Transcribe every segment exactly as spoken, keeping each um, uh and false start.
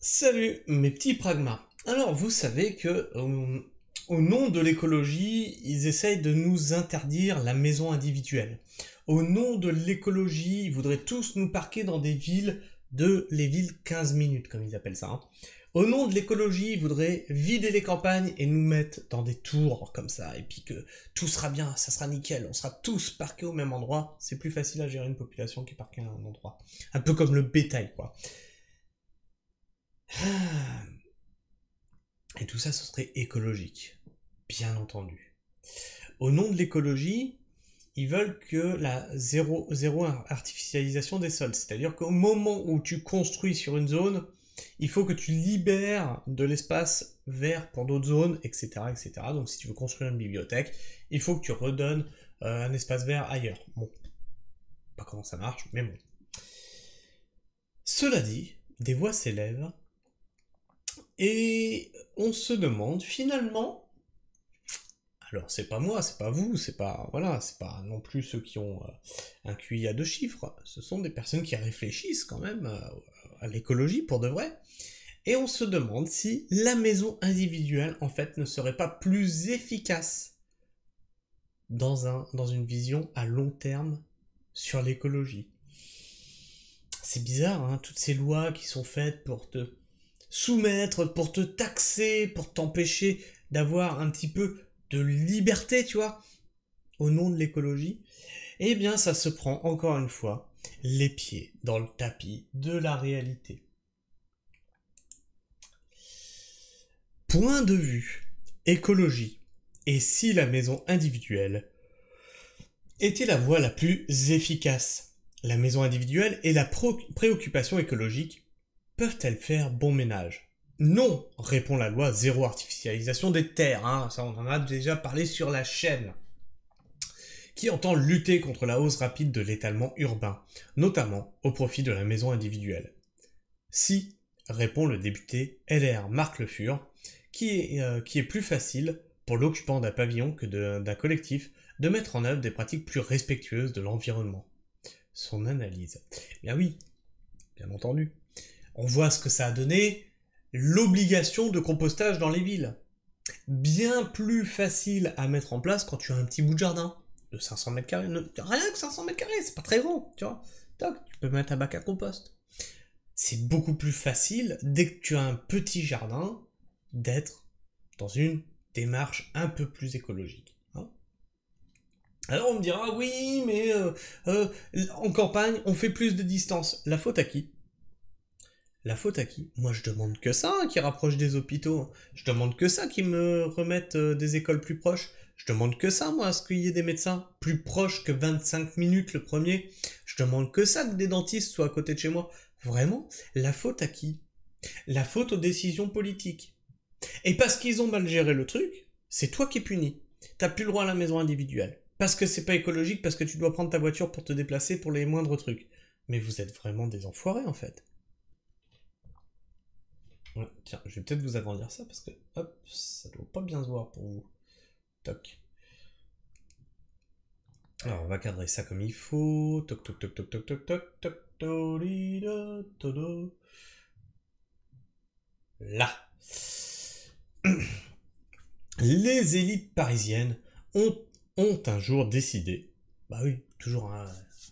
Salut mes petits pragmas. Alors vous savez que euh, au nom de l'écologie, ils essayent de nous interdire la maison individuelle. Au nom de l'écologie, ils voudraient tous nous parquer dans des villes de les villes quinze minutes, comme ils appellent ça. Hein. Au nom de l'écologie, ils voudraient vider les campagnes et nous mettre dans des tours comme ça, et puis que tout sera bien, ça sera nickel, on sera tous parqués au même endroit. C'est plus facile à gérer une population qui est parquée à un endroit. Un peu comme le bétail, quoi. Et tout ça, ce serait écologique, bien entendu. Au nom de l'écologie, ils veulent que la zéro, zéro artificialisation des sols, c'est-à-dire qu'au moment où tu construis sur une zone, il faut que tu libères de l'espace vert pour d'autres zones, et cetera, et cetera. Donc si tu veux construire une bibliothèque, il faut que tu redonnes euh, un espace vert ailleurs. Bon, pas comment ça marche, mais bon. Cela dit, des voix s'élèvent et on se demande finalement. Alors c'est pas moi, c'est pas vous, c'est pas voilà, c'est pas non plus ceux qui ont euh, un Q I à deux chiffres. Ce sont des personnes qui réfléchissent quand même euh, à l'écologie pour de vrai. Et on se demande si la maison individuelle en fait ne serait pas plus efficace dans un dans une vision à long terme sur l'écologie. C'est bizarre, hein, toutes ces lois qui sont faites pour te soumettre, pour te taxer, pour t'empêcher d'avoir un petit peu de liberté, tu vois, au nom de l'écologie, eh bien ça se prend encore une fois les pieds dans le tapis de la réalité. Point de vue, écologie, et si la maison individuelle était la voie la plus efficace? La maison individuelle et la pré- préoccupation écologique peuvent-elles faire bon ménage ? Non, répond la loi zéro artificialisation des terres, hein, ça on en a déjà parlé sur la chaîne, qui entend lutter contre la hausse rapide de l'étalement urbain, notamment au profit de la maison individuelle. Si, répond le député L R Marc Le Fur, qui est, euh, qui est plus facile pour l'occupant d'un pavillon que d'un collectif de mettre en œuvre des pratiques plus respectueuses de l'environnement. Son analyse. Bien oui, bien entendu. On voit ce que ça a donné. L'obligation de compostage dans les villes. Bien plus facile à mettre en place quand tu as un petit bout de jardin de cinq cents mètres carrés. Rien que cinq cents mètres carrés, c'est pas très grand, tu vois. Toc, tu peux mettre un bac à compost. C'est beaucoup plus facile, dès que tu as un petit jardin, d'être dans une démarche un peu plus écologique. Hein. Alors on me dira, oui, mais euh, euh, en campagne, on fait plus de distance. La faute à qui ? La faute à qui? Moi je demande que ça, hein, qu'ils rapprochent des hôpitaux, je demande que ça, qu'ils me remettent euh, des écoles plus proches, je demande que ça, moi, à ce qu'il y ait des médecins plus proches que vingt-cinq minutes le premier, je demande que ça, que des dentistes soient à côté de chez moi. Vraiment, la faute à qui? La faute aux décisions politiques. Et parce qu'ils ont mal géré le truc, c'est toi qui es puni. T'as plus le droit à la maison individuelle, parce que c'est pas écologique, parce que tu dois prendre ta voiture pour te déplacer pour les moindres trucs. Mais vous êtes vraiment des enfoirés en fait. Tiens, je vais peut-être vous agrandir ça parce que hop, ça doit pas bien se voir pour vous. Toc. Alors on va cadrer ça comme il faut. Toc toc toc toc toc toc toc toc toc toc. Là. Les élites parisiennes ont, ont un jour décidé. Bah oui, toujours un.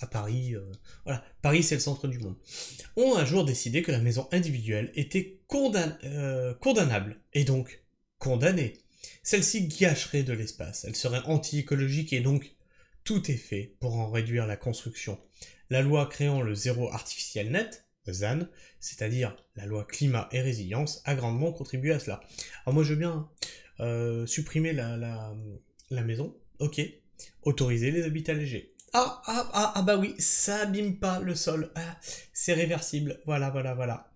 À Paris, euh, voilà, Paris c'est le centre du monde, ont un jour décidé que la maison individuelle était condamn euh, condamnable, et donc condamnée. Celle-ci gâcherait de l'espace, elle serait anti-écologique et donc tout est fait pour en réduire la construction. La loi créant le zéro artificiel net, ZAN, c'est-à-dire la loi climat et résilience, a grandement contribué à cela. Alors moi je veux bien euh, supprimer la, la, la maison, ok, autoriser les habitats légers. Ah, ah, ah, ah, bah oui, ça abîme pas le sol. Ah, c'est réversible. Voilà, voilà, voilà.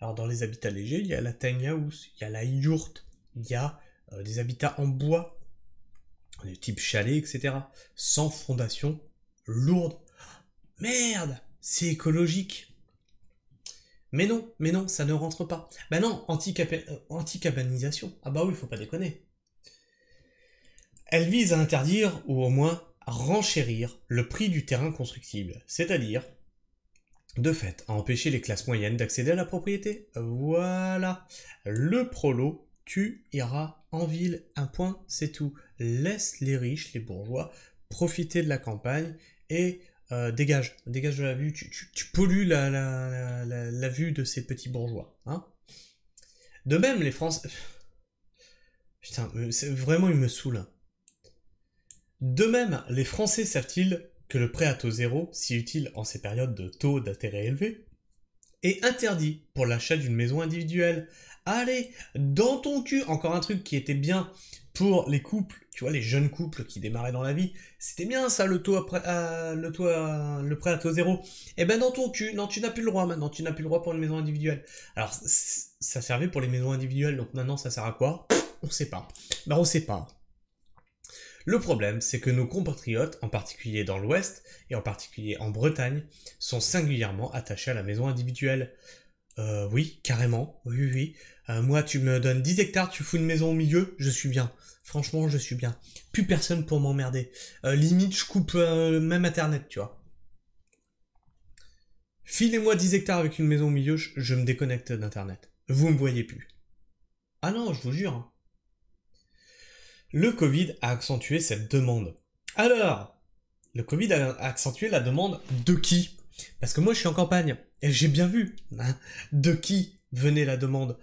Alors, dans les habitats légers, il y a la tiny house, il y a la yourte, il y a euh, des habitats en bois, du type chalet, et cetera. Sans fondation lourde. Merde, c'est écologique. Mais non, mais non, ça ne rentre pas. Bah non, anti-cabanisation. Ah, bah oui, faut pas déconner. Elle vise à interdire, ou au moins, renchérir le prix du terrain constructible, c'est-à-dire de fait à empêcher les classes moyennes d'accéder à la propriété. Voilà. Le prolo, tu iras en ville, un point, c'est tout. Laisse les riches, les bourgeois, profiter de la campagne et euh, dégage, dégage de la vue, tu, tu, tu pollues la, la, la, la vue de ces petits bourgeois. Hein. De même, les Français... Putain, vraiment, ils me saoulent. De même, les Français savent-ils que le prêt à taux zéro, si utile en ces périodes de taux d'intérêt élevés, est interdit pour l'achat d'une maison individuelle. Allez, dans ton cul, encore un truc qui était bien pour les couples, tu vois, les jeunes couples qui démarraient dans la vie, c'était bien ça, le taux après, euh, le taux, euh, le prêt à taux zéro. Eh ben dans ton cul, non, tu n'as plus le droit maintenant, tu n'as plus le droit pour une maison individuelle. Alors, ça servait pour les maisons individuelles, donc maintenant ça sert à quoi? On sait pas. Ben on sait pas. Le problème, c'est que nos compatriotes, en particulier dans l'Ouest, et en particulier en Bretagne, sont singulièrement attachés à la maison individuelle. Euh, oui, carrément, oui, oui, oui. Euh, moi, tu me donnes dix hectares, tu fous une maison au milieu, je suis bien. Franchement, je suis bien. Plus personne pour m'emmerder. Euh, limite, je coupe euh, même Internet, tu vois. Filez-moi dix hectares avec une maison au milieu, je, je me déconnecte d'Internet. Vous me voyez plus. Ah non, je vous jure. Le Covid a accentué cette demande. Alors, le Covid a accentué la demande de qui? Parce que moi, je suis en campagne, et j'ai bien vu, hein, de qui venait la demande?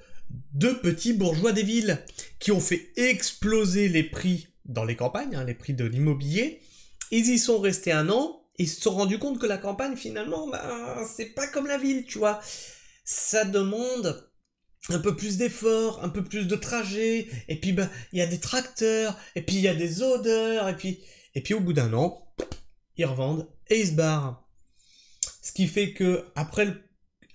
De petits bourgeois des villes, qui ont fait exploser les prix dans les campagnes, hein, les prix de l'immobilier. Ils y sont restés un an, et ils se sont rendus compte que la campagne, finalement, ben, c'est pas comme la ville, tu vois. Ça demande... un peu plus d'efforts, un peu plus de trajets, et puis bah il y a des tracteurs, et puis il y a des odeurs, et puis et puis au bout d'un an, ils revendent et ils se barrent. Ce qui fait que après le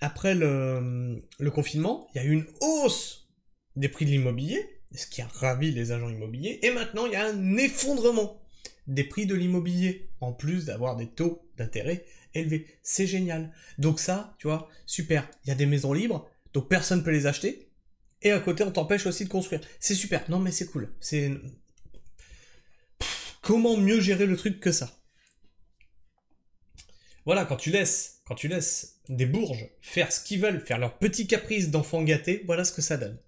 après le, le confinement, il y a eu une hausse des prix de l'immobilier, ce qui a ravi les agents immobiliers, et maintenant il y a un effondrement des prix de l'immobilier, en plus d'avoir des taux d'intérêt élevés. C'est génial. Donc ça, tu vois, super. Il y a des maisons libres. Donc personne ne peut les acheter, et à côté on t'empêche aussi de construire. C'est super, non mais c'est cool. C'est comment mieux gérer le truc que ça? Voilà, quand tu laisses, quand tu laisses des bourges faire ce qu'ils veulent, faire leurs petits caprices d'enfants gâtés, voilà ce que ça donne.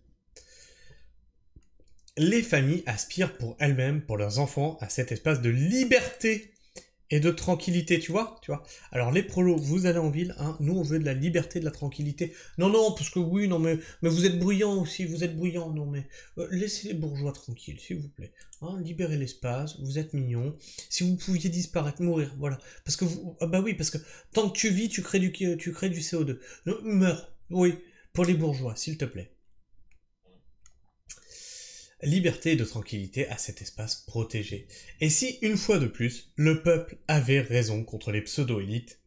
Les familles aspirent pour elles-mêmes, pour leurs enfants, à cet espace de liberté et de tranquillité, tu vois, tu vois. Alors les prolos, vous allez en ville, hein, nous on veut de la liberté, de la tranquillité. Non, non, parce que oui, non, mais, mais vous êtes bruyants aussi, vous êtes bruyants, non, mais euh, laissez les bourgeois tranquilles, s'il vous plaît. Hein, libérez l'espace, vous êtes mignons. Si vous pouviez disparaître, mourir, voilà. Parce que vous, ah bah oui, parce que tant que tu vis, tu crées du, tu crées du C O deux. Non, meurs, oui, pour les bourgeois, s'il te plaît. Liberté et de tranquillité à cet espace protégé. Et si, une fois de plus, le peuple avait raison contre les pseudo-élites,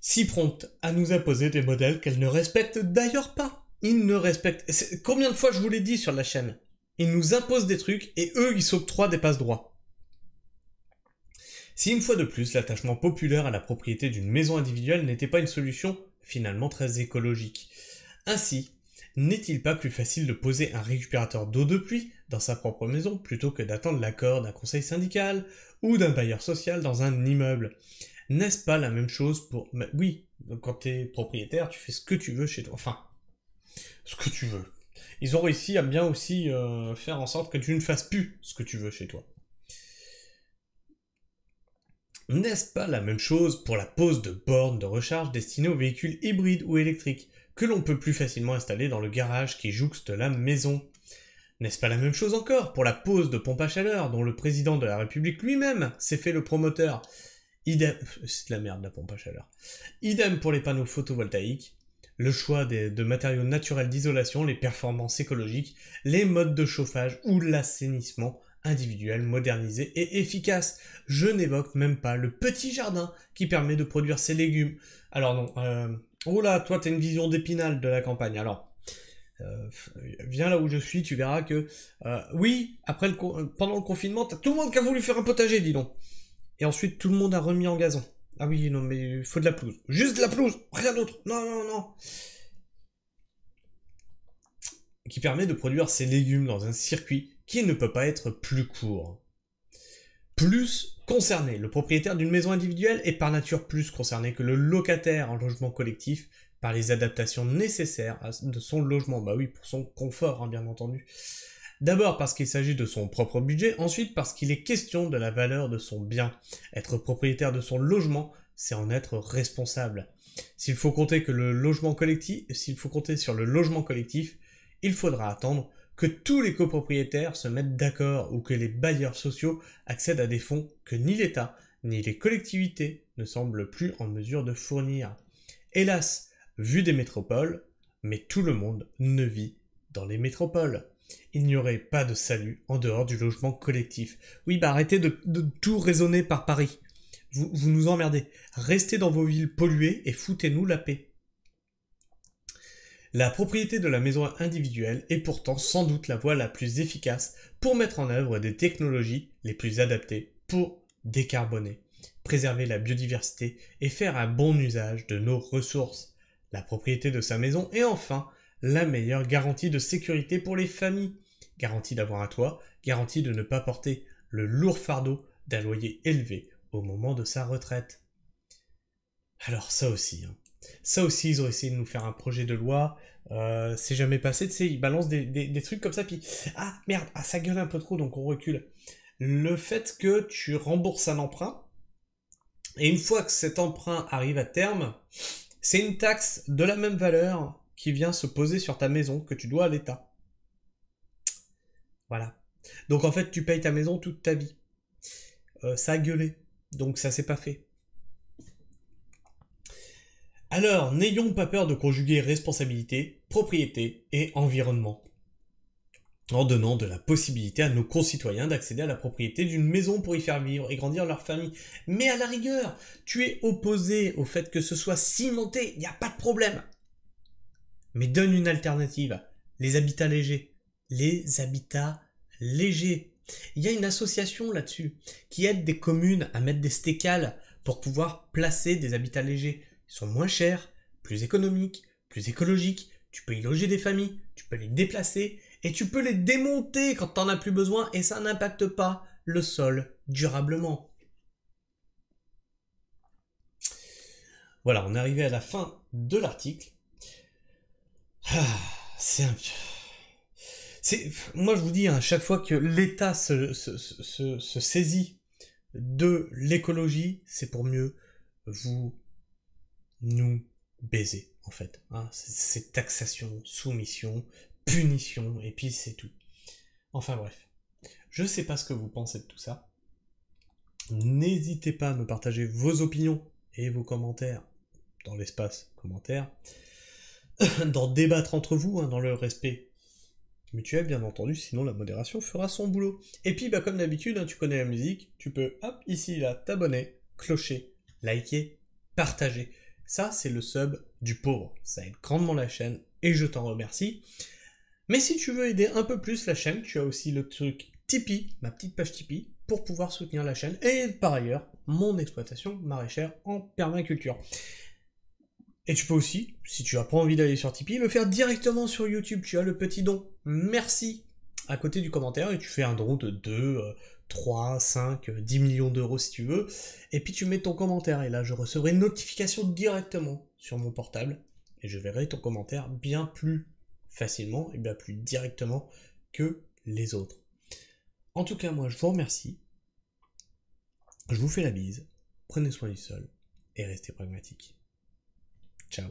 si promptes à nous imposer des modèles qu'elles ne respectent d'ailleurs pas. Ils ne respectent... Combien de fois je vous l'ai dit sur la chaîne? Ils nous imposent des trucs et eux, ils s'octroient des passe-droits. Si, une fois de plus, l'attachement populaire à la propriété d'une maison individuelle n'était pas une solution finalement très écologique. Ainsi, n'est-il pas plus facile de poser un récupérateur d'eau de pluie dans sa propre maison plutôt que d'attendre l'accord d'un conseil syndical ou d'un bailleur social dans un immeuble? N'est-ce pas la même chose pour... Mais oui, quand t'es propriétaire, tu fais ce que tu veux chez toi. Enfin, ce que tu veux. Ils ont réussi à bien aussi euh, faire en sorte que tu ne fasses plus ce que tu veux chez toi. N'est-ce pas la même chose pour la pose de bornes de recharge destinées aux véhicules hybrides ou électriques, que l'on peut plus facilement installer dans le garage qui jouxte la maison? N'est-ce pas la même chose encore pour la pose de pompe à chaleur, dont le président de la République lui-même s'est fait le promoteur? Idem... C'est de la merde la pompe à chaleur. Idem pour les panneaux photovoltaïques, le choix des, de matériaux naturels d'isolation, les performances écologiques, les modes de chauffage ou l'assainissement individuel, modernisé et efficace. Je n'évoque même pas le petit jardin qui permet de produire ses légumes. Alors non... Euh... Oh là, toi, t'as une vision d'épinal de la campagne. Alors, euh, viens là où je suis, tu verras que... Euh, oui, après le pendant le confinement, t'as tout le monde qui a voulu faire un potager, dis donc. Et ensuite, tout le monde a remis en gazon. Ah oui, non, mais il faut de la pelouse. Juste de la pelouse, rien d'autre. Non, non, non. Qui permet de produire ses légumes dans un circuit qui ne peut pas être plus court. Plus Concerné, le propriétaire d'une maison individuelle est par nature plus concerné que le locataire en logement collectif par les adaptations nécessaires de son logement, bah oui, pour son confort, hein, bien entendu. D'abord parce qu'il s'agit de son propre budget, ensuite parce qu'il est question de la valeur de son bien. Être propriétaire de son logement, c'est en être responsable. S'il faut compter que le logement collectif, s'il faut compter sur le logement collectif, il faudra attendre que tous les copropriétaires se mettent d'accord ou que les bailleurs sociaux accèdent à des fonds que ni l'État ni les collectivités ne semblent plus en mesure de fournir. Hélas, vu des métropoles, mais tout le monde ne vit dans les métropoles. Il n'y aurait pas de salut en dehors du logement collectif. Oui, bah arrêtez de, de tout raisonner par Paris. Vous, vous nous emmerdez. Restez dans vos villes polluées et foutez-nous la paix. La propriété de la maison individuelle est pourtant sans doute la voie la plus efficace pour mettre en œuvre des technologies les plus adaptées pour décarboner, préserver la biodiversité et faire un bon usage de nos ressources. La propriété de sa maison est enfin la meilleure garantie de sécurité pour les familles. Garantie d'avoir un toit, garantie de ne pas porter le lourd fardeau d'un loyer élevé au moment de sa retraite. Alors ça aussi, hein. Ça aussi, ils ont essayé de nous faire un projet de loi, euh, c'est jamais passé, tu sais, ils balancent des, des, des trucs comme ça, puis ah merde, ah, ça gueule un peu trop, donc on recule. Le fait que tu rembourses un emprunt, et une fois que cet emprunt arrive à terme, c'est une taxe de la même valeur qui vient se poser sur ta maison que tu dois à l'État. Voilà. Donc en fait, tu payes ta maison toute ta vie. Euh, ça a gueulé, donc ça s'est pas fait. Alors, n'ayons pas peur de conjuguer responsabilité, propriété et environnement, en donnant de la possibilité à nos concitoyens d'accéder à la propriété d'une maison pour y faire vivre et grandir leur famille. Mais à la rigueur, tu es opposé au fait que ce soit cimenté, il n'y a pas de problème. Mais donne une alternative, les habitats légers. Les habitats légers. Il y a une association là-dessus qui aide des communes à mettre des stécales pour pouvoir placer des habitats légers. Ils sont moins chers, plus économiques, plus écologiques, tu peux y loger des familles, tu peux les déplacer, et tu peux les démonter quand t'en as plus besoin, et ça n'impacte pas le sol durablement. Voilà, on est arrivé à la fin de l'article. Ah, c'est un... c'est... Moi je vous dis, à hein, chaque fois que l'État se, se, se, se saisit de l'écologie, c'est pour mieux vous... nous baiser, en fait. Hein, c'est taxation, soumission, punition, et puis c'est tout. Enfin bref, je sais pas ce que vous pensez de tout ça. N'hésitez pas à me partager vos opinions et vos commentaires dans l'espace commentaire, d'en débattre entre vous, hein, dans le respect mutuel, bien entendu, sinon la modération fera son boulot. Et puis, bah, comme d'habitude, hein, tu connais la musique, tu peux, hop, ici, là, t'abonner, clocher, liker, partager. Ça, c'est le sub du pauvre. Ça aide grandement la chaîne et je t'en remercie. Mais si tu veux aider un peu plus la chaîne, tu as aussi le truc Tipeee, ma petite page Tipeee, pour pouvoir soutenir la chaîne et par ailleurs, mon exploitation maraîchère en permaculture. Et tu peux aussi, si tu n'as pas envie d'aller sur Tipeee, le faire directement sur YouTube. Tu as le petit don merci à côté du commentaire et tu fais un don de deux, trois, cinq, dix millions d'euros si tu veux, et puis tu mets ton commentaire, et là je recevrai une notification directement sur mon portable, et je verrai ton commentaire bien plus facilement, et bien plus directement que les autres. En tout cas, moi je vous remercie, je vous fais la bise, prenez soin du sol, et restez pragmatiques. Ciao.